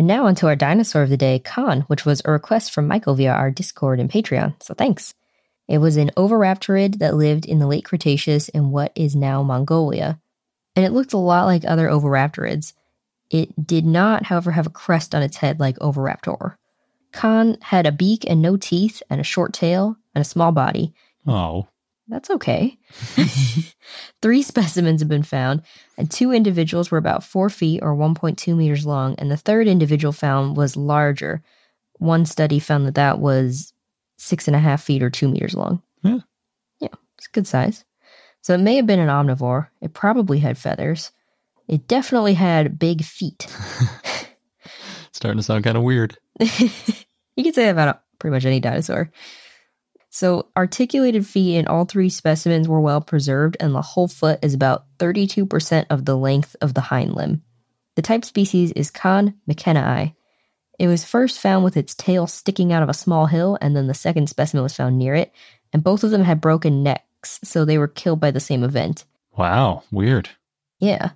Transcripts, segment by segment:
And now onto our dinosaur of the day, Khaan, which was a request from Michael via our Discord and Patreon, so thanks. It was an oviraptorid that lived in the late Cretaceous in what is now Mongolia. And it looked a lot like other oviraptorids. It did not, however, have a crest on its head like Oviraptor. Khaan had a beak and no teeth and a short tail and a small body. Oh. That's okay. 3 specimens have been found, and 2 individuals were about 4 feet or 1.2 meters long, and the third individual found was larger. One study found that was 6.5 feet or 2 meters long. Yeah. Yeah, it's a good size. So it may have been an omnivore. It probably had feathers. It definitely had big feet. Starting to sound kind of weird. You could say that about pretty much any dinosaur. So articulated feet in all 3 specimens were well preserved, and the whole foot is about 32% of the length of the hind limb. The type species is Khaan mckennai. It was first found with its tail sticking out of a small hill, and then the second specimen was found near it, and both of them had broken necks, so they were killed by the same event. Wow, weird. Yeah.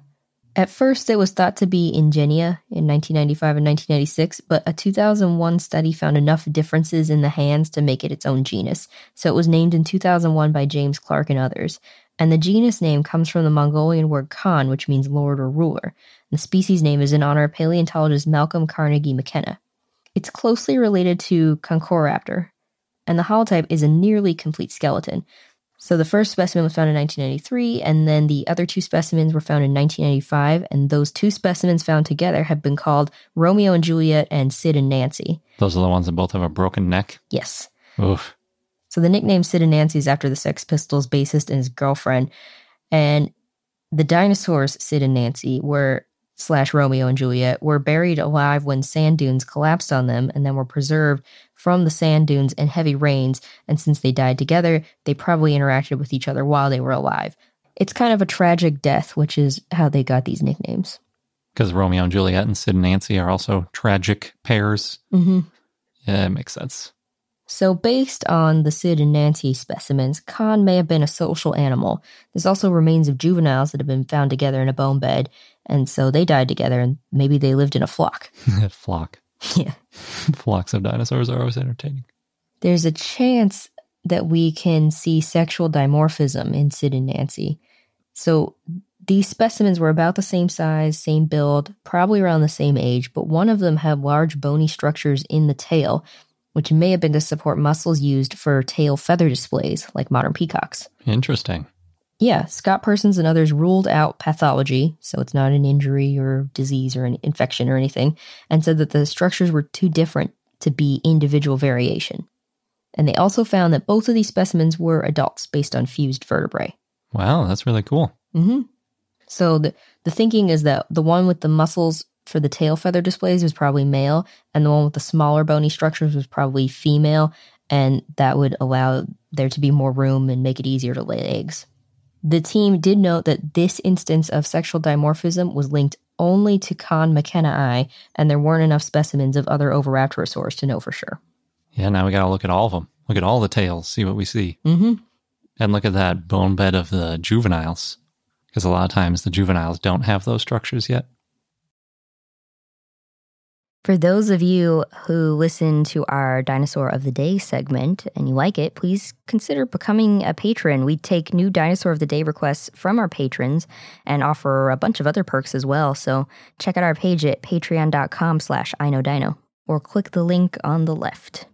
At first, it was thought to be Ingenia in 1995 and 1996, but a 2001 study found enough differences in the hands to make it its own genus, so it was named in 2001 by James Clark and others. And the genus name comes from the Mongolian word Khan, which means lord or ruler. And the species name is in honor of paleontologist Malcolm Carnegie McKenna. It's closely related to Concoraptor, and the holotype is a nearly complete skeleton. So the first specimen was found in 1993, and then the other 2 specimens were found in 1995, and those 2 specimens found together have been called Romeo and Juliet and Sid and Nancy. Those are the ones that both have a broken neck? Yes. Oof. So the nickname Sid and Nancy is after the Sex Pistols bassist and his girlfriend, and the dinosaurs Sid and Nancy were, / Romeo and Juliet, were buried alive when sand dunes collapsed on them and then were preserved from the sand dunes and heavy rains, and since they died together, they probably interacted with each other while they were alive. It's kind of a tragic death, which is how they got these nicknames. Because Romeo and Juliet and Sid and Nancy are also tragic pairs. Mm-hmm. Yeah, it makes sense. So based on the Sid and Nancy specimens, Khaan may have been a social animal. There's also remains of juveniles that have been found together in a bone bed, and so they died together, and maybe they lived in a flock. Flock. Yeah. Flocks of dinosaurs are always entertaining. There's a chance that we can see sexual dimorphism in Sid and Nancy. So these specimens were about the same size, same build, probably around the same age, but one of them had large bony structures in the tail, which may have been to support muscles used for tail feather displays, like modern peacocks. Interesting. Yeah, Scott Persons and others ruled out pathology, so it's not an injury or disease or an infection or anything, and said that the structures were too different to be individual variation. And they also found that both of these specimens were adults based on fused vertebrae. Wow, that's really cool. Mm-hmm. So the thinking is that the one with the muscles for the tail feather displays was probably male, and the one with the smaller bony structures was probably female, and that would allow there to be more room and make it easier to lay eggs. The team did note that this instance of sexual dimorphism was linked only to Khaan mckennai, and there weren't enough specimens of other oviraptorosaurs to know for sure. Yeah, now we gotta look at all of them. Look at all the tails, see what we see. Mm-hmm. And look at that bone bed of the juveniles, because a lot of times the juveniles don't have those structures yet. For those of you who listen to our Dinosaur of the Day segment and you like it, please consider becoming a patron. We take new Dinosaur of the Day requests from our patrons and offer a bunch of other perks as well. So check out our page at patreon.com/inodino or click the link on the left.